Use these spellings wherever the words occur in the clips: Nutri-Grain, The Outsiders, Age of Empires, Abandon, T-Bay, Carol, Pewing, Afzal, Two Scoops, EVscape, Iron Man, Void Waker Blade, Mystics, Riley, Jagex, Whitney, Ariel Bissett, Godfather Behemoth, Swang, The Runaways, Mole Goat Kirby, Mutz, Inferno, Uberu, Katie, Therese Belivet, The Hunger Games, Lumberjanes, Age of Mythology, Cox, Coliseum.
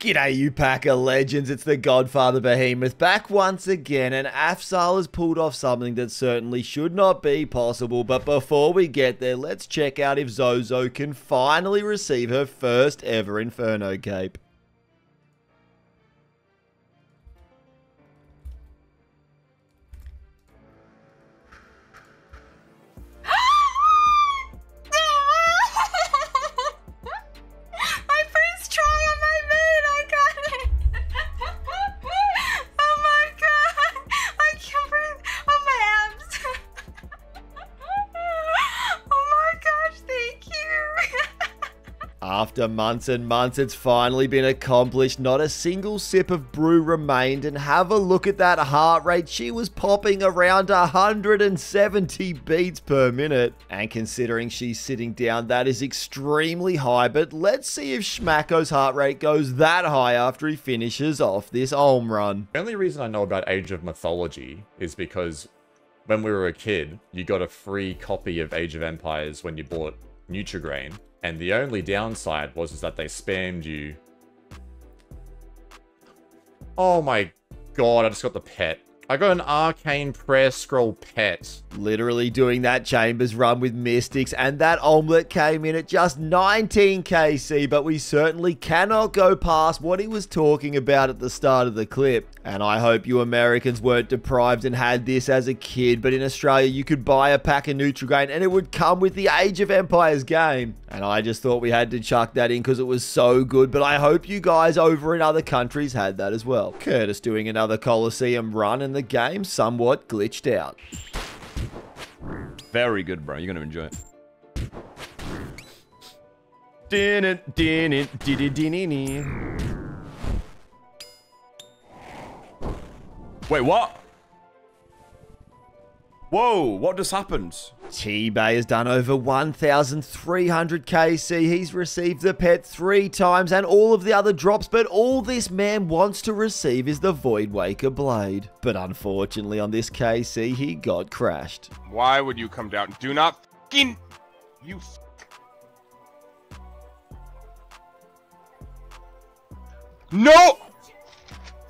G'day you pack of legends, it's the Godfather Behemoth back once again, and Afzal has pulled off something that certainly should not be possible. But before we get there, let's check out if Zozo can finally receive her first ever Inferno cape. After months and months, it's finally been accomplished. Not a single sip of brew remained, and have a look at that heart rate. She was popping around 170 beats per minute. And considering she's sitting down, that is extremely high, but let's see if Schmacko's heart rate goes that high after he finishes off this Ulm run. The only reason I know about Age of Mythology is because when we were a kid, you got a free copy of Age of Empires when you bought Nutri-Grain. And the only downside was that they spammed you. Oh my god, I just got the pet. I got an arcane prayer scroll pet. Literally doing that Chambers run with Mystics, and that omelet came in at just 19 KC, but we certainly cannot go past what he was talking about at the start of the clip. And I hope you Americans weren't deprived and had this as a kid, but in Australia you could buy a pack of Nutri-Grain and it would come with the Age of Empires game. And I just thought we had to chuck that in because it was so good, but I hope you guys over in other countries had that as well. Curtis doing another Coliseum run, and the game somewhat glitched out. Very good, bro. You're gonna enjoy it. Wait, what? Whoa, what just happened? T-Bay has done over 1,300 KC. He's received the pet 3 times and all of the other drops, but all this man wants to receive is the Void Waker Blade. But unfortunately on this KC, he got crashed. Why would you come down? Do not f***ing... You f***. No!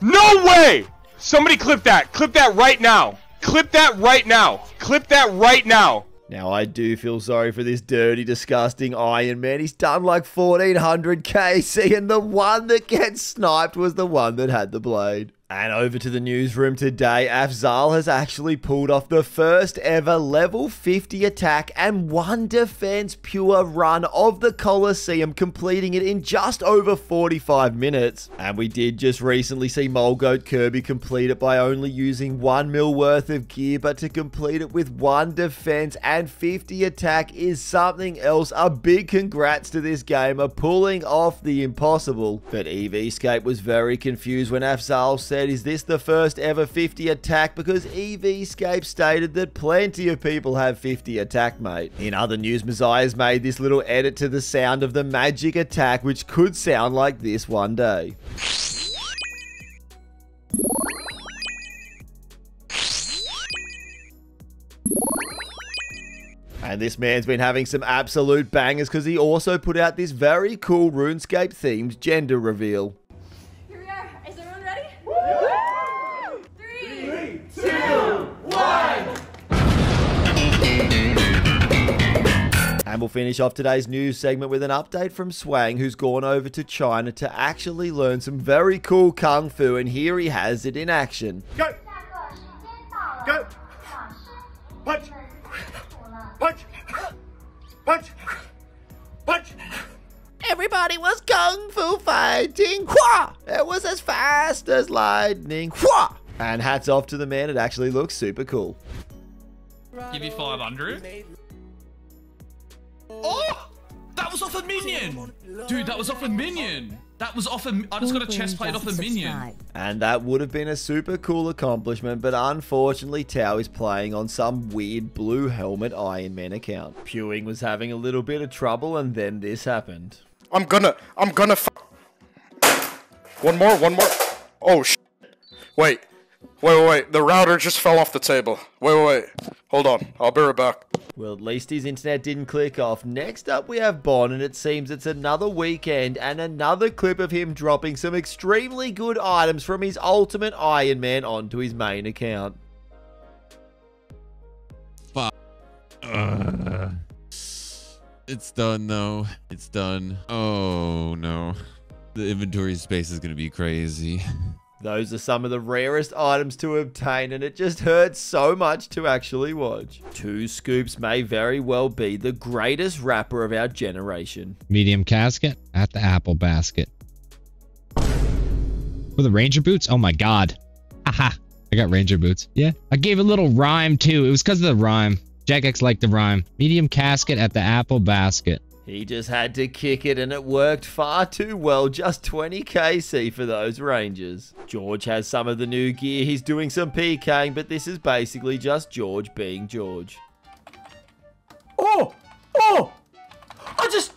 No way! Somebody clip that! Clip that right now! Clip that right now! Clip that right now! Now, I do feel sorry for this dirty, disgusting Iron Man. He's done like 1,400 KC, and the one that gets sniped was the one that had the blade. And over to the newsroom today, Afzal has actually pulled off the first ever level 50 attack and 1 defense pure run of the Coliseum, completing it in just over 45 minutes. And we did just recently see Mole Goat Kirby complete it by only using 1 mil worth of gear, but to complete it with 1 defense and 50 attack is something else. A big congrats to this gamer pulling off the impossible. But EVscape was very confused when Afzal said, is this the first ever 50 attack? Because EVscape stated that plenty of people have 50 attack, mate. In other news, Messiah's made this little edit to the sound of the magic attack, which could sound like this one day. And this man's been having some absolute bangers because he also put out this very cool RuneScape themed gender reveal. And we'll finish off today's news segment with an update from Swang, who's gone over to China to actually learn some very cool kung fu, and here he has it in action. Go! Go! Punch! Punch! Punch! Punch! Everybody was kung fu fighting! It was as fast as lightning! And hats off to the man, it actually looks super cool. Give you 500. Oh! That was off a minion! Dude, that was off a minion! That was off a... I just got a chest plate off a minion. And that would have been a super cool accomplishment, but unfortunately Tao is playing on some weird blue helmet Iron Man account. Pewing was having a little bit of trouble and then this happened. I'm gonna One more. Oh shit. Wait. The router just fell off the table. Wait. Hold on. I'll be right back. Well, at least his internet didn't click off. Next up, we have Bon, and it seems it's another weekend and another clip of him dropping some extremely good items from his Ultimate Iron Man onto his main account. Fuck. It's done, though. It's done. Oh, no. The inventory space is going to be crazy. Those are some of the rarest items to obtain, and it just hurts so much to actually watch. Two Scoops may very well be the greatest rapper of our generation. Medium casket at the apple basket. For the Ranger boots? Oh my god. Haha. I got Ranger boots. Yeah. I gave a little rhyme too. It was because of the rhyme. Jagex liked the rhyme. Medium casket at the apple basket. He just had to kick it, and it worked far too well. Just 20kc for those Rangers. George has some of the new gear. He's doing some PKing, but this is basically just George being George. Oh! Oh! I just...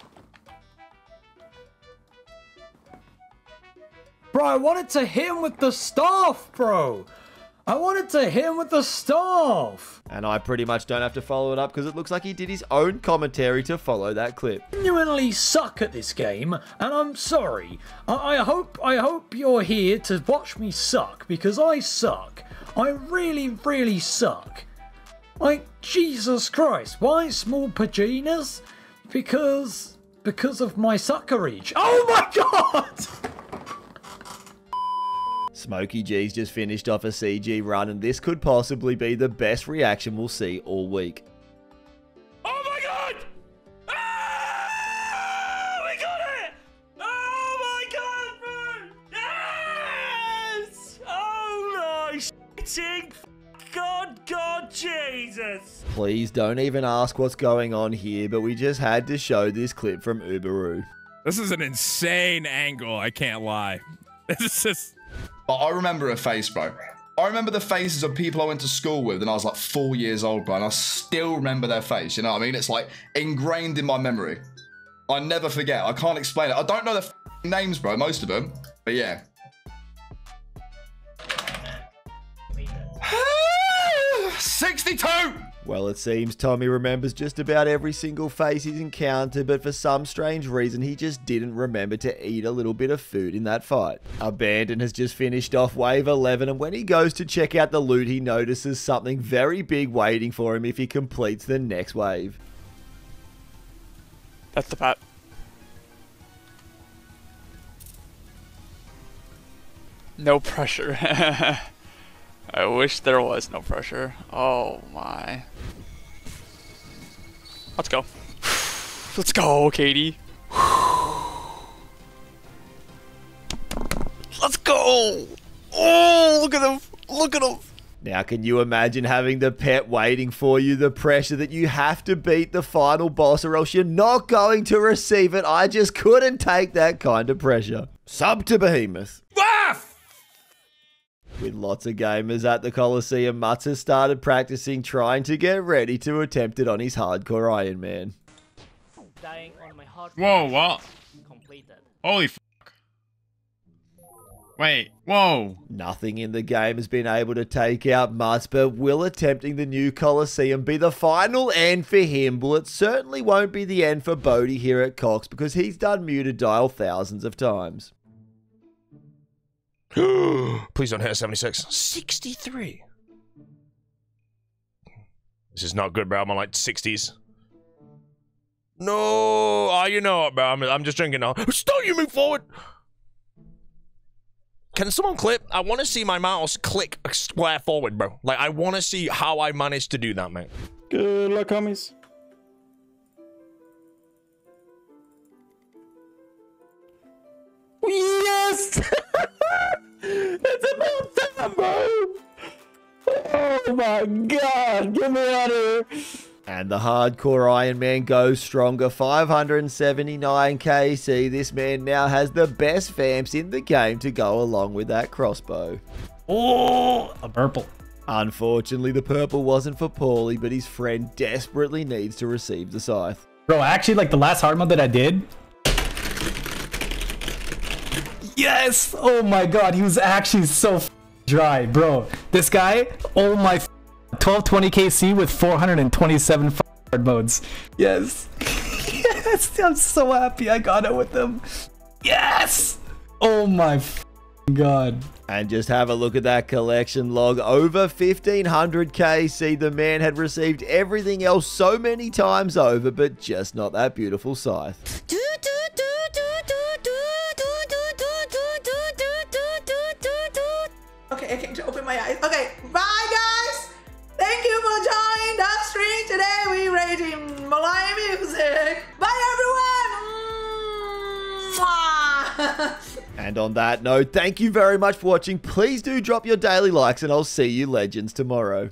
Bro, I wanted to hit him with the staff, bro! I wanted to hit him with the staff! And I pretty much don't have to follow it up because it looks like he did his own commentary to follow that clip. I genuinely suck at this game, and I'm sorry. I hope you're here to watch me suck, because I suck. I really, really suck. Like, Jesus Christ, why small paginas? Because of my suckerage. Oh my god! Smoky G's just finished off a CG run, and this could possibly be the best reaction we'll see all week. Oh my god! Oh, we got it! Oh my god, bro! Yes! Oh my shitting god, Jesus! Please don't even ask what's going on here, but we just had to show this clip from Uberu. This is an insane angle, I can't lie. This is just... But I remember a face, bro. I remember the faces of people I went to school with, and I was like 4 years old, bro, and I still remember their face, you know what I mean? It's like ingrained in my memory. I never forget. I can't explain it. I don't know their f***ing names, bro, most of them, but yeah. '62! Well, it seems Tommy remembers just about every single face he's encountered, but for some strange reason, he just didn't remember to eat a little bit of food in that fight. Abandon has just finished off Wave 11, and when he goes to check out the loot, he notices something very big waiting for him if he completes the next wave. That's the part. No pressure. I wish there was no pressure. Oh my. Let's go. Let's go, Katie. Let's go. Oh, look at him. Look at him. Now, can you imagine having the pet waiting for you? The pressure that you have to beat the final boss or else you're not going to receive it. I just couldn't take that kind of pressure. Sub to Behemoth. With lots of gamers at the Coliseum, Mutz has started practicing trying to get ready to attempt it on his hardcore Iron Man. Whoa, what? Holy f***. Wait, whoa. Nothing in the game has been able to take out Mutz, but will attempting the new Coliseum be the final end for him? Well, it certainly won't be the end for Bodhi here at Cox, because he's done Mutadial thousands of times. Please don't hit a 76. 63. This is not good, bro. I'm on like 60s. No. Oh, you know what, bro? I'm just drinking now. Don't you move forward. Can someone clip? I want to see my mouse click a square forward, bro. Like, I want to see how I managed to do that, mate. Good luck, homies. Yes! It's about time, bro! Oh my god, get me out of here! And the hardcore Iron Man goes stronger, 579kc. This man now has the best vamps in the game to go along with that crossbow. Oh, a purple. Unfortunately, the purple wasn't for Paulie, but his friend desperately needs to receive the scythe. Bro, actually, like the last hard mode that I did, yes! Oh my god, he was actually so dry, bro. This guy, oh my 1220kc with 427 hard modes. Yes. Yes. I'm so happy I got it with them. Yes. Oh my God. And just have a look at that collection log. Over 1,500k. See, the man had received everything else so many times over, but just not that beautiful scythe. Okay, I can't open my eyes. Okay, bye guys. Thank you for joining the stream today. We rating Malay music. Bye everyone. And on that note, thank you very much for watching. Please do drop your daily likes, and I'll see you legends tomorrow.